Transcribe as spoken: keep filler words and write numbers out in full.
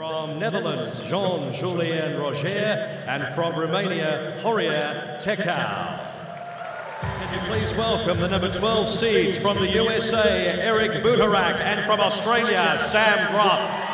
From Netherlands, Jean-Julien Rojer, and from Romania, Horia Tecau. Can you please welcome the number twelve seeds from the U S A, Eric Butorac, and from Australia, Sam Groth.